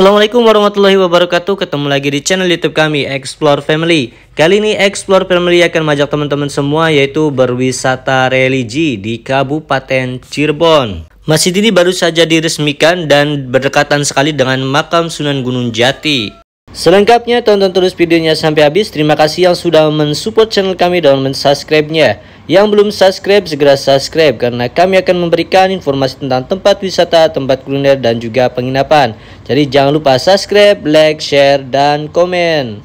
Assalamualaikum warahmatullahi wabarakatuh. Ketemu lagi di channel YouTube kami Explore Family. Kali ini Explore Family akan mengajak teman-teman semua yaitu berwisata religi di Kabupaten Cirebon. Masjid ini baru saja diresmikan dan berdekatan sekali dengan makam Sunan Gunung Jati. Selengkapnya tonton terus videonya sampai habis. Terima kasih yang sudah mensupport channel kami dan mensubscribe-nya. Yang belum subscribe, segera subscribe karena kami akan memberikan informasi tentang tempat wisata, tempat kuliner, dan juga penginapan. Jadi jangan lupa subscribe, like, share, dan komen.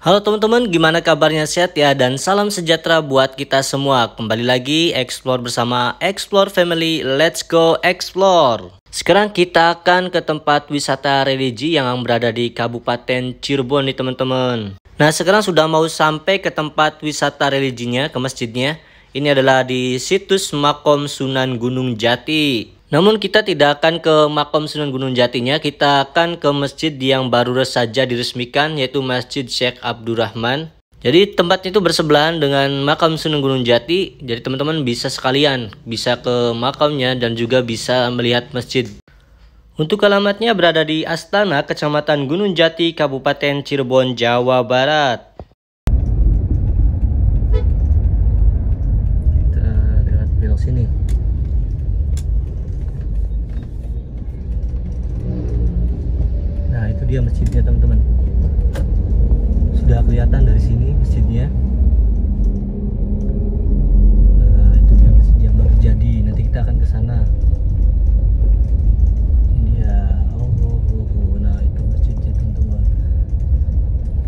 Halo teman-teman, gimana kabarnya, sehat ya? Dan salam sejahtera buat kita semua. Kembali lagi Explore bersama Explore Family. Let's go explore. Sekarang kita akan ke tempat wisata religi yang berada di Kabupaten Cirebon nih teman-teman. Nah, sekarang sudah mau sampai ke tempat wisata religinya, ke masjidnya. Ini adalah di situs Makom Sunan Gunung Jati. Namun kita tidak akan ke makam Sunan Gunung Jatinya, kita akan ke masjid yang baru saja diresmikan yaitu Masjid Syekh Abdurrahman. Jadi tempatnya itu bersebelahan dengan makam Sunan Gunung Jati. Jadi teman-teman bisa sekalian, bisa ke makamnya dan juga bisa melihat masjid. Untuk alamatnya berada di Astana, Kecamatan Gunung Jati, Kabupaten Cirebon, Jawa Barat. Kita lihat belok sini. Dia masjidnya teman-teman, sudah kelihatan dari sini masjidnya. Nah, itu dia masjid yang baru jadi, nanti kita akan ke sana. Ini ya, nah itu masjidnya teman-teman.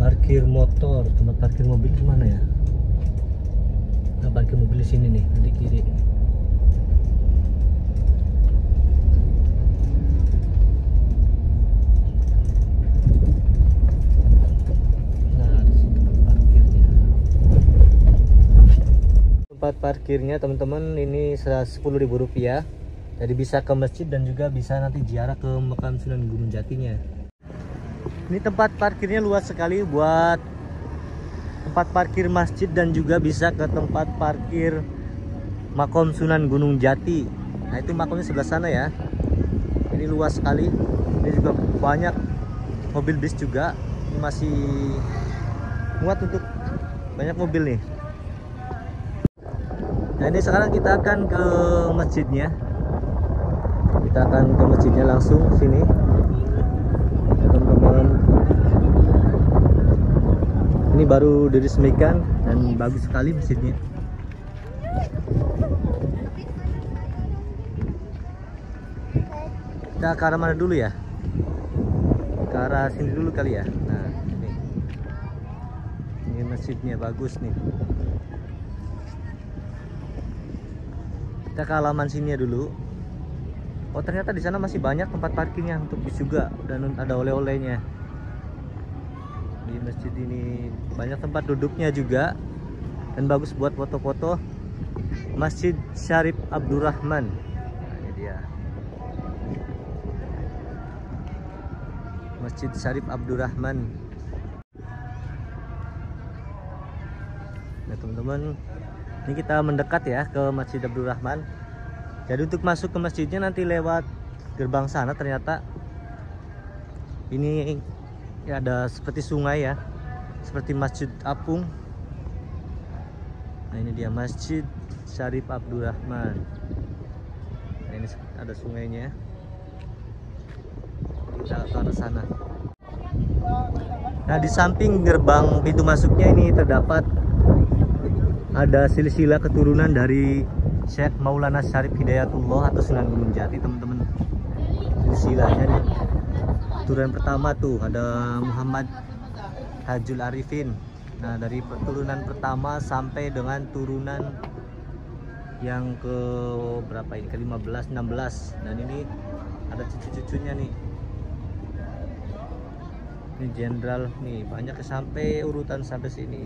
Parkir motor, tempat parkir mobil di mana ya? Nah, parkir mobil di sini nih, nanti kiri. Tempat parkirnya teman-teman ini Rp10.000. Jadi bisa ke masjid dan juga bisa nanti ziarah ke makam Sunan Gunung Jatinya. Ini tempat parkirnya luas sekali buat tempat parkir masjid dan juga bisa ke tempat parkir makam Sunan Gunung Jati. Nah, itu makamnya sebelah sana ya. Ini luas sekali. Ini juga banyak mobil bis juga. Ini masih muat untuk banyak mobil nih. Nah, ini sekarang kita akan ke masjidnya. Kita akan ke masjidnya langsung sini. Ya, teman-teman. Ini baru diresmikan dan bagus sekali masjidnya. Kita ke arah mana dulu ya? Ke arah sini dulu kali ya. Nah, ini masjidnya bagus nih. Kita ke halaman sini dulu. Oh, ternyata di sana masih banyak tempat parkirnya untuk bis juga dan ada oleh-olehnya. Di masjid ini banyak tempat duduknya juga dan bagus buat foto-foto. Masjid Syarif Abdurrahman. Nah, ini dia. Masjid Syarif Abdurrahman. Nah, teman-teman, ini kita mendekat ya ke Masjid Abdurrahman. Jadi untuk masuk ke masjidnya nanti lewat gerbang sana. Ternyata ini ya ada seperti sungai ya, seperti Masjid Apung. Nah, ini dia Masjid Syarif Abdurrahman. Nah, ini ada sungainya. Kita ke arah sana. Nah, di samping gerbang pintu masuknya ini terdapat ada silsilah keturunan dari Syekh Maulana Syarif Hidayatullah atau Sunan Gunung Jati teman-teman. Silsilahnya nih. Keturunan pertama tuh ada Muhammad Tajul Arifin. Nah, dari keturunan pertama sampai dengan turunan yang ke berapa ini? Ke-15, 16. Dan ini ada cucu-cucunya nih. Ini jenderal nih, banyak sampai urutan sampai sini.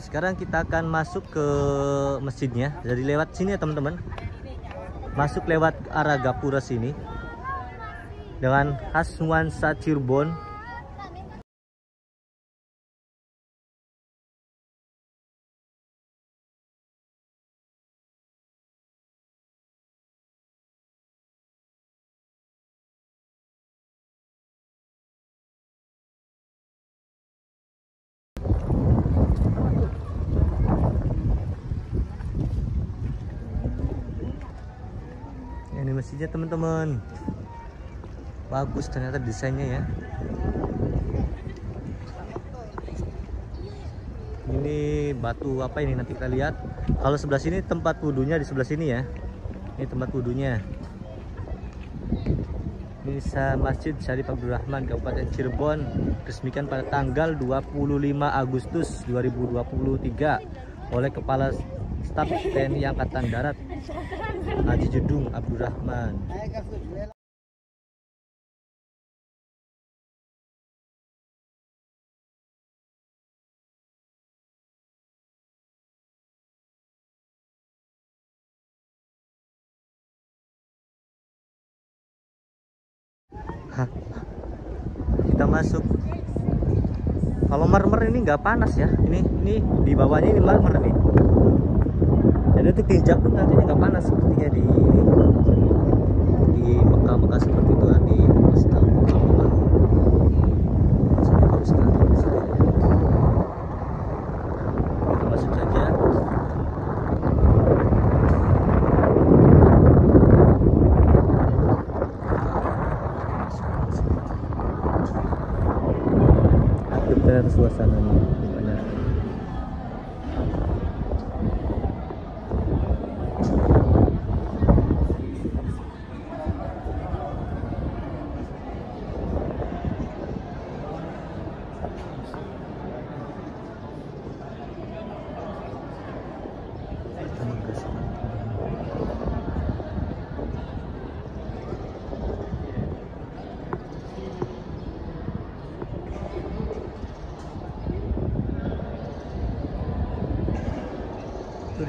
Sekarang kita akan masuk ke masjidnya. Jadi lewat sini ya teman-teman. Masuk lewat arah gapura sini. Dengan khas nuansa Cirebon. Ini masjidnya teman-teman, bagus ternyata desainnya ya. Ini batu apa ini, nanti kita lihat. Kalau sebelah sini tempat wudunya, di sebelah sini ya. Ini tempat wudunya. Ini Masjid Syekh Abdurrahman, Kabupaten Cirebon, diresmikan pada tanggal 25 Agustus 2023 oleh Kepala Staf TNI Angkatan Darat Haji Jedung Abdurrahman. Hah. Kita masuk. Kalau marmer ini nggak panas ya. Ini di bawahnya ini marmer nih. Jadi itu tinjak pun nantinya nggak panas sepertinya di Mekah-Mekah seperti itu di Astana. Kita masuk saja. Aktif terhadap suasananya.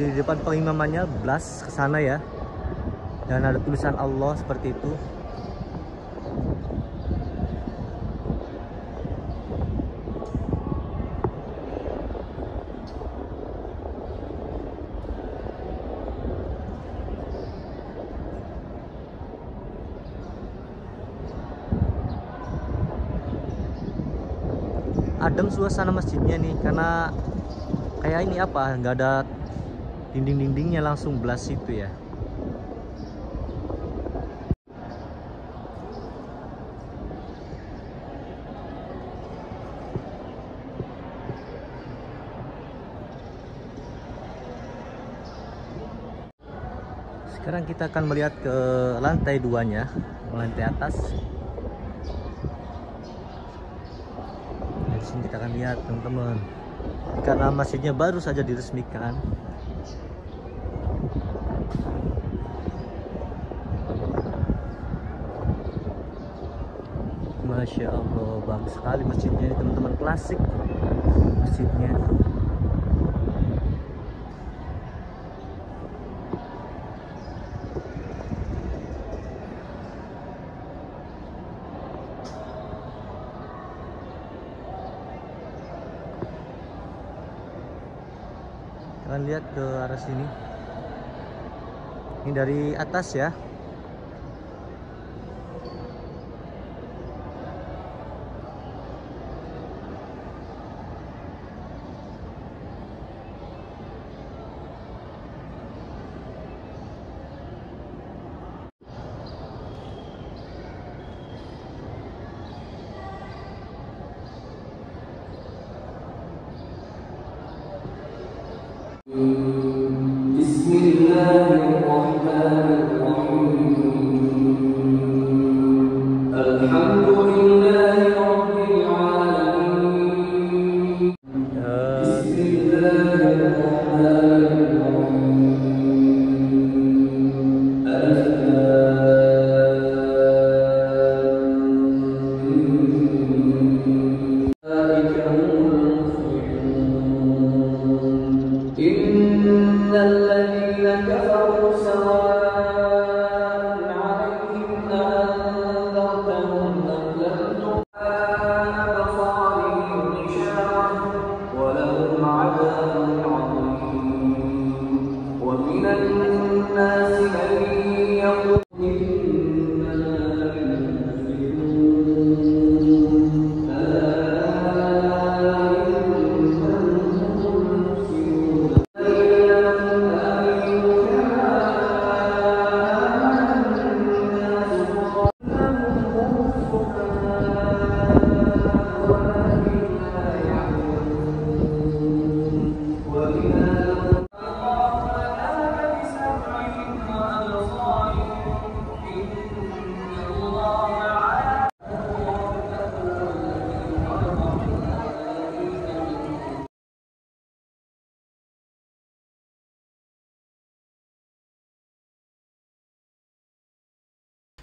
Di depan pengimamannya blas ke sana ya, dan ada tulisan Allah seperti itu. Adem suasana masjidnya nih, karena kayak ini apa, nggak ada dinding-dindingnya, langsung belas itu ya. Sekarang kita akan melihat ke lantai duanya, lantai atas. Di sini kita akan lihat teman-teman, karena masjidnya baru saja diresmikan. Masya Allah, bagus sekali masjidnya ini teman-teman, klasik masjidnya. Kalian lihat ke arah sini. Ini dari atas ya. Bismillahirrahmanirrahim. Alhamdulillahirrahmanirrahim.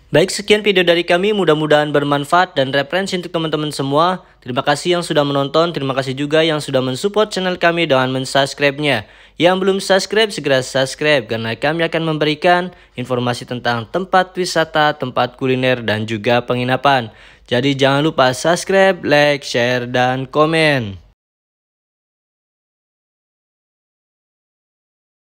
Baik, sekian video dari kami, mudah-mudahan bermanfaat dan referensi untuk teman-teman semua. Terima kasih yang sudah menonton, terima kasih juga yang sudah mensupport channel kami dengan mensubscribe-nya. Yang belum subscribe, segera subscribe karena kami akan memberikan informasi tentang tempat wisata, tempat kuliner, dan juga penginapan. Jadi jangan lupa subscribe, like, share, dan komen.